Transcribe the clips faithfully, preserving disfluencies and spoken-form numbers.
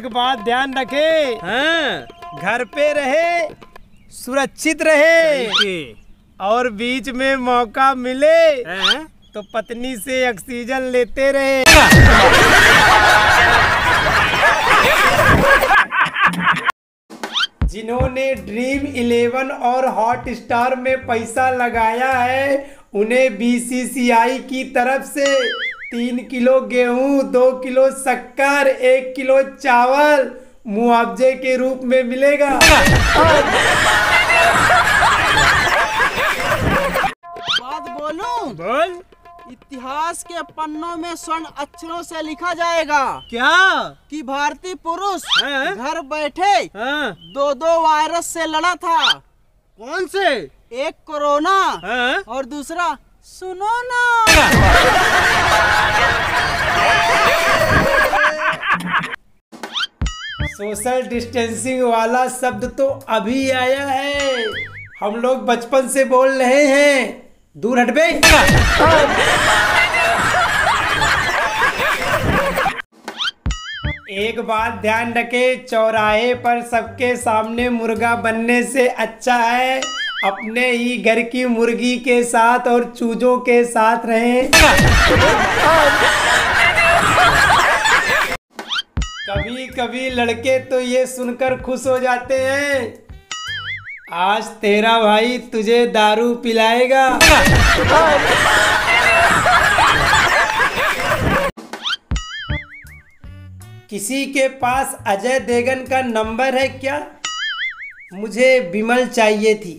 एक बात ध्यान रखे, हाँ। घर पे रहे, सुरक्षित रहे और बीच में मौका मिले हाँ? तो पत्नी से ऑक्सीजन लेते रहे। जिन्होंने ड्रीम इलेवन और हॉट स्टार में पैसा लगाया है उन्हें बीसीसीआई की तरफ से तीन किलो गेहूं, दो किलो शक्कर, एक किलो चावल मुआवजे के रूप में मिलेगा। बात बोलूं? बोल। इतिहास के पन्नों में स्वर्ण अक्षरों से लिखा जाएगा क्या कि भारतीय पुरुष घर बैठे है? दो दो वायरस से लड़ा था। कौन से? एक कोरोना है? और दूसरा सुनो ना। सोशल डिस्टेंसिंग वाला शब्द तो अभी आया है, हम लोग बचपन से बोल रहे हैं। दूर हट बे। एक बात ध्यान रखे, चौराहे पर सबके सामने मुर्गा बनने से अच्छा है अपने ही घर की मुर्गी के साथ और चूजों के साथ रहें। कभी कभी लड़के तो ये सुनकर खुश हो जाते हैं, आज तेरा भाई तुझे दारू पिलाएगा। किसी के पास अजय देवगन का नंबर है क्या? मुझे विमल चाहिए थी।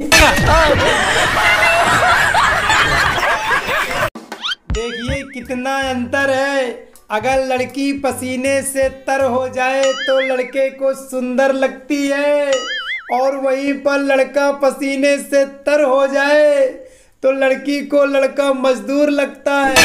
देखिए कितना अंतर है, अगर लड़की पसीने से तर हो जाए तो लड़के को सुंदर लगती है और वहीं पर लड़का पसीने से तर हो जाए तो लड़की को लड़का मजदूर लगता है।